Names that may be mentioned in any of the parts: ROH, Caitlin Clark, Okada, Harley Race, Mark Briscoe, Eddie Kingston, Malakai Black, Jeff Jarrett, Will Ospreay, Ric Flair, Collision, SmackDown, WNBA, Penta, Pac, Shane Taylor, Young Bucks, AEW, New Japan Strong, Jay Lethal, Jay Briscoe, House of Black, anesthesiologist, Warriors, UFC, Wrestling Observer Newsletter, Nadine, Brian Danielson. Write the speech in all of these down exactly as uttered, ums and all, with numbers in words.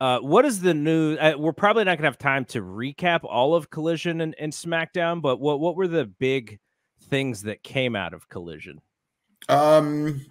Uh, what is the news? Uh, we're probably not going to have time to recap all of Collision and, and SmackDown, but what, what were the big things that came out of Collision? Um,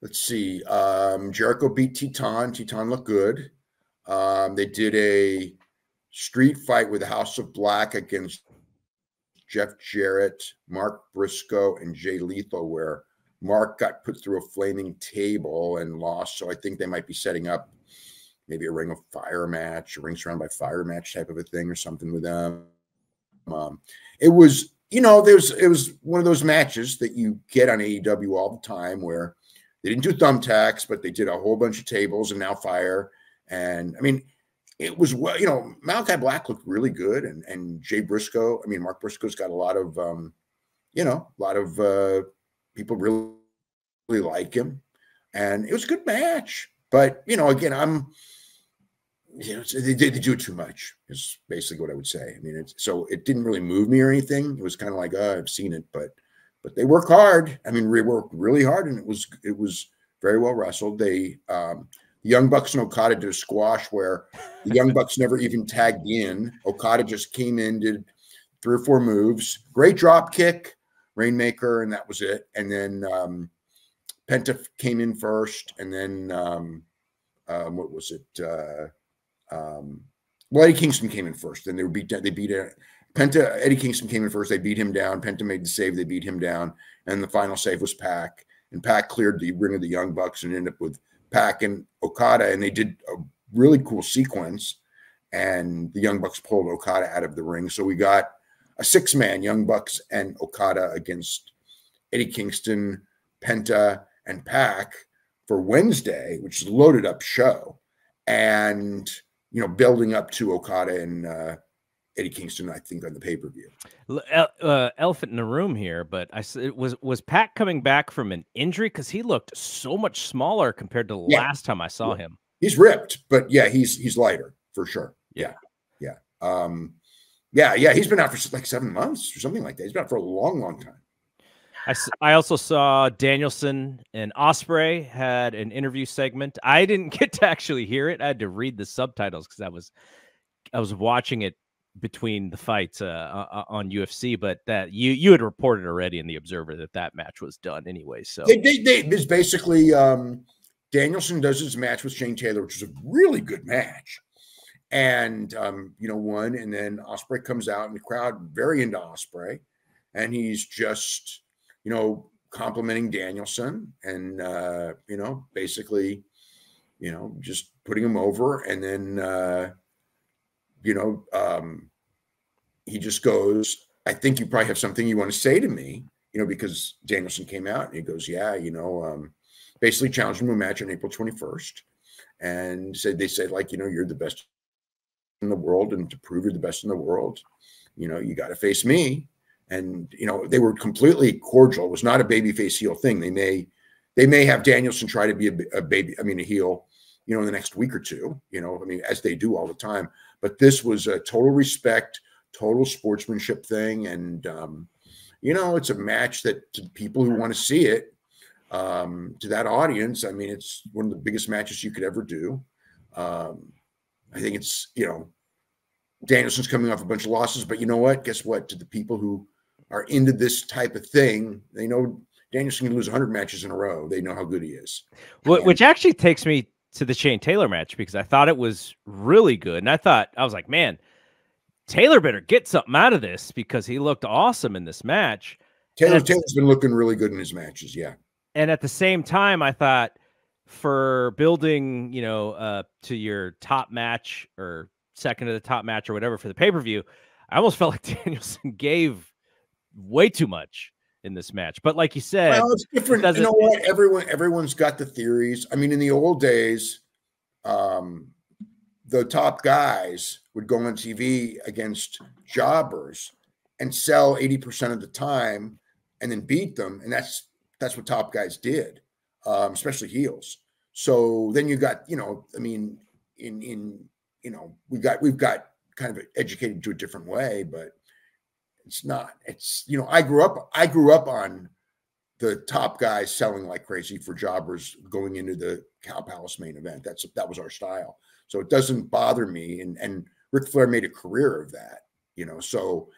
let's see. Um, Jericho beat Teton. Teton looked good. Um, they did a street fight with the House of Black against Jeff Jarrett, Mark Briscoe, and Jay Lethal, where Mark got put through a flaming table and lost. So I think they might be setting up maybe a Ring of Fire match, a Ring Surrounded by Fire match type of a thing or something with them. Um, it was, you know, there's it was one of those matches that you get on A E W all the time where they didn't do thumbtacks, but they did a whole bunch of tables and now fire. And, I mean, it was, well, you know, Malakai Black looked really good. And and Jay Briscoe, I mean, Mark Briscoe's got a lot of, um, you know, a lot of uh, people really, really like him. And it was a good match. But, you know, again, I'm... You know, they, they, they do too much is basically what I would say. I mean, it's, so it didn't really move me or anything. It was kind of like, oh, I've seen it, but but they work hard. I mean, they work really hard, and it was it was very well wrestled. They um, Young Bucks and Okada did a squash where the Young Bucks never even tagged in. Okada just came in, did three or four moves, great drop kick, Rainmaker, and that was it. And then um, Penta came in first, and then um, um, what was it? Uh, Um, well, Eddie Kingston came in first. Then they were beat down. They beat a, Penta. Eddie Kingston came in first. They beat him down. Penta made the save. They beat him down. And the final save was Pac. And Pac cleared the ring of the Young Bucks and ended up with Pac and Okada. And they did a really cool sequence. And the Young Bucks pulled Okada out of the ring. So we got a six-man Young Bucks and Okada against Eddie Kingston, Penta, and Pac for Wednesday, which is a loaded up show. And you know, building up to Okada and uh, Eddie Kingston, I think, on the pay-per-view. Uh, elephant in the room here, but I it was was Pac coming back from an injury? Because he looked so much smaller compared to the yeah. last time I saw yeah. him. He's ripped, but yeah, he's he's lighter for sure. Yeah, yeah, yeah. Um, yeah, yeah. He's been out for like seven months or something like that. He's been out for a long, long time. I, I also saw Danielson and Ospreay had an interview segment. I didn't get to actually hear it. I had to read the subtitles because I was I was watching it between the fights uh, on U F C. But that you you had reported already in the Observer that that match was done anyway. So they, they, they it's basically um, Danielson does his match with Shane Taylor, which is a really good match, and um, you know won. And then Ospreay comes out, and the crowd very into Ospreay, and he's just you know, complimenting Danielson and, uh, you know, basically, you know, just putting him over. And then, uh, you know, um, he just goes, I think you probably have something you want to say to me, you know, because Danielson came out and he goes, yeah, you know, um, basically challenged him to a match on April twenty-first. And said, they said, like, you know, you're the best in the world. And to prove you're the best in the world, you know, you got to face me. And, you know, they were completely cordial. It was not a babyface heel thing. They may they may have Danielson try to be a, a baby, I mean, a heel, you know, in the next week or two, you know, I mean, as they do all the time. But this was a total respect, total sportsmanship thing. And, um, you know, it's a match that to people who want to see it, um, to that audience, I mean, it's one of the biggest matches you could ever do. Um, I think it's, you know, Danielson's coming off a bunch of losses. But you know what? Guess what? To the people who are into this type of thing, they know Danielson can lose one hundred matches in a row. They know how good he is. Well, which actually takes me to the Shane Taylor match, because I thought it was really good. And I thought, I was like, man, Taylor better get something out of this because he looked awesome in this match. Taylor, Taylor's been looking really good in his matches, yeah. And at the same time, I thought for building, you know, uh, to your top match or second to the top match or whatever for the pay-per-view, I almost felt like Danielson gave way too much in this match. But like you said, well, it's different. It you know what? Everyone, everyone's got the theories. I mean, in the old days, um, the top guys would go on T V against jobbers and sell eighty percent of the time and then beat them. And that's, that's what top guys did, um, especially heels. So then you got, you know, I mean, in, in, you know, we got, we've got kind of educated to a different way, but it's not, it's, you know, I grew up, I grew up on the top guys selling like crazy for jobbers going into the Cow Palace main event. That's, that was our style. So it doesn't bother me. And, and Ric Flair made a career of that, you know, so,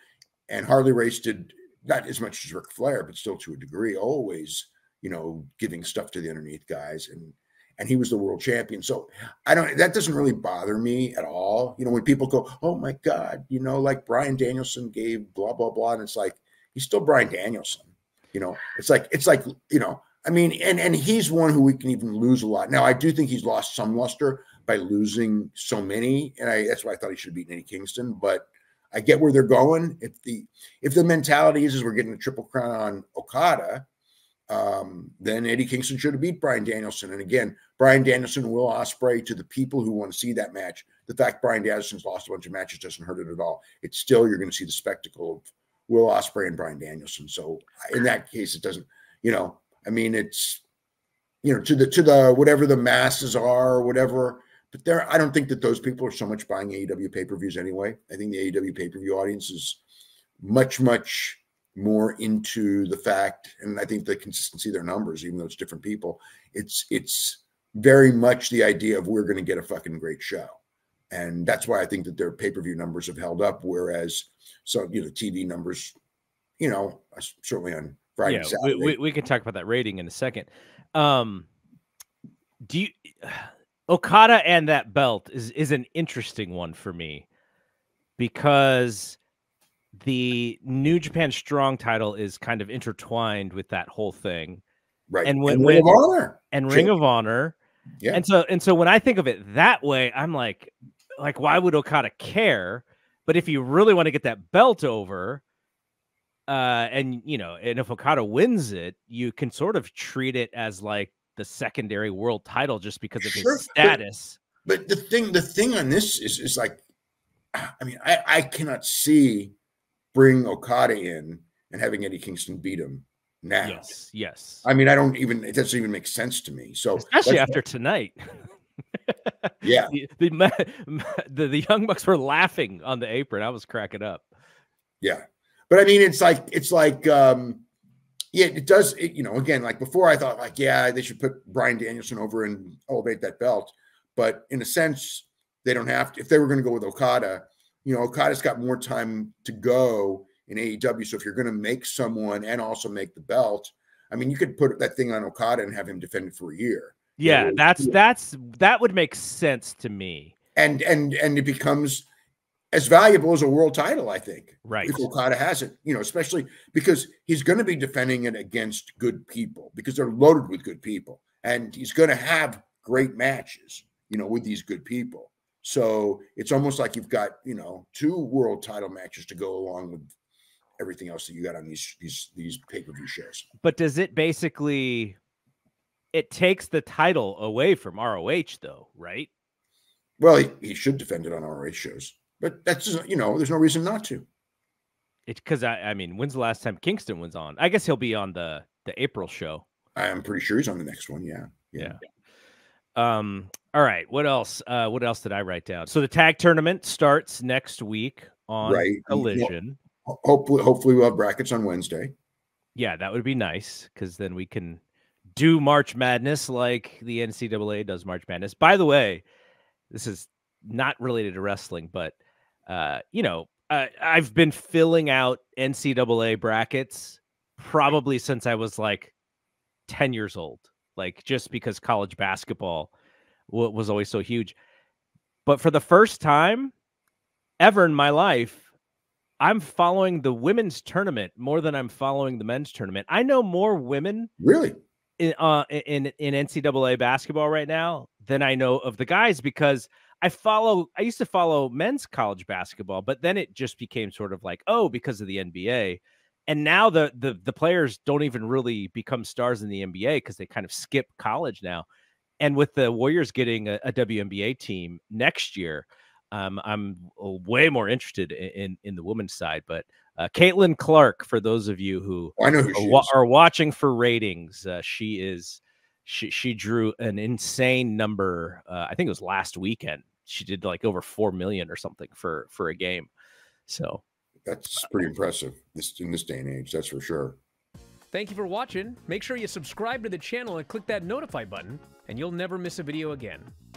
and Harley Race did not as much as Ric Flair, but still to a degree, always, you know, giving stuff to the underneath guys. And, and he was the world champion. So I don't, that doesn't really bother me at all. You know, when people go, oh my God, you know, like Brian Danielson gave blah, blah, blah. And it's like, he's still Brian Danielson, you know, it's like, it's like, you know, I mean, and, and he's one who we can even lose a lot. Now, I do think he's lost some luster by losing so many. And I, that's why I thought he should have beaten Eddie Kingston, but I get where they're going. If the, if the mentality is, is we're getting a triple crown on Okada, um, then Eddie Kingston should have beat Brian Danielson. And again, Brian Danielson, Will Ospreay, to the people who want to see that match, the fact Brian Danielson's lost a bunch of matches doesn't hurt it at all. It's still, you're going to see the spectacle of Will Ospreay and Brian Danielson. So in that case, it doesn't, you know, I mean, it's, you know, to the, to the, whatever the masses are or whatever, but there, I don't think that those people are so much buying A E W pay-per-views anyway. I think the A E W pay-per-view audience is much, much more into the fact, and I think the consistency of their numbers, even though it's different people, it's, it's very much the idea of we're going to get a fucking great show. And that's why I think that their pay-per-view numbers have held up. Whereas some, you know, T V numbers, you know, certainly on Friday and Saturday. We, we, we can talk about that rating in a second. Um, do you, Okada and that belt is, is an interesting one for me, because the New Japan Strong title is kind of intertwined with that whole thing. Right. And, when, and Ring when, of Honor. And Ring Ch of Honor. Yeah. And so, and so when I think of it that way, I'm like, like, why would Okada care? But if you really want to get that belt over, uh, and you know, and if Okada wins it, you can sort of treat it as like the secondary world title just because of sure, his status. But, but the thing, the thing on this is, is like, I mean, I, I cannot see bring Okada in and having Eddie Kingston beat him now. Yes, yes. I mean, I don't even, it doesn't even make sense to me. So especially after what, tonight. Yeah. The, the, the, the Young Bucks were laughing on the apron. I was cracking up. Yeah. But I mean, it's like, it's like, um, yeah, it does, it, you know, again, like before I thought like, yeah, they should put Bryan Danielson over and elevate that belt. But in a sense, they don't have to. If they were going to go with Okada, you know, Okada's got more time to go in A E W. So if you're going to make someone and also make the belt, I mean, you could put that thing on Okada and have him defend it for a year. Yeah, you know, that's yeah. that's that would make sense to me. And and and it becomes as valuable as a world title, I think. Right. If Okada has it, you know, especially because he's going to be defending it against good people, because they're loaded with good people, and he's going to have great matches, you know, with these good people. So it's almost like you've got, you know, two world title matches to go along with everything else that you got on these, these, these pay-per-view shows. But does it basically, it takes the title away from R O H though, right? Well, he, he should defend it on R O H shows, but that's, just, you know, there's no reason not to. It's because I, I mean, when's the last time Kingston was on? I guess he'll be on the, the April show. I'm pretty sure he's on the next one. Yeah. Yeah. yeah. Um, all right. What else? Uh, what else did I write down? So the tag tournament starts next week on right. Collision. Well, hopefully, hopefully we'll have brackets on Wednesday. Yeah, that would be nice, because then we can do March Madness like the N C double A does March Madness. By the way, this is not related to wrestling, but uh, you know, uh, I've been filling out N C double A brackets probably since I was like ten years old. Like, just because college basketball was always so huge. But for the first time ever in my life, I'm following the women's tournament more than I'm following the men's tournament. I know more women really in, uh, in, in N C double A basketball right now than I know of the guys, because I follow, I used to follow men's college basketball, but then it just became sort of like, oh, because of the N B A. And now the, the the players don't even really become stars in the N B A because they kind of skip college now. And with the Warriors getting a, a W N B A team next year, um, I'm way more interested in, in, in the women's side. But uh, Caitlin Clark, for those of you who, I know who are, are watching for ratings, uh, she is she, she drew an insane number. Uh, I think it was last weekend. She did like over four million or something for, for a game. So. That's pretty impressive this in this day and age, that's for sure. Thank you for watching. Make sure you subscribe to the channel and click that notify button, and you'll never miss a video again.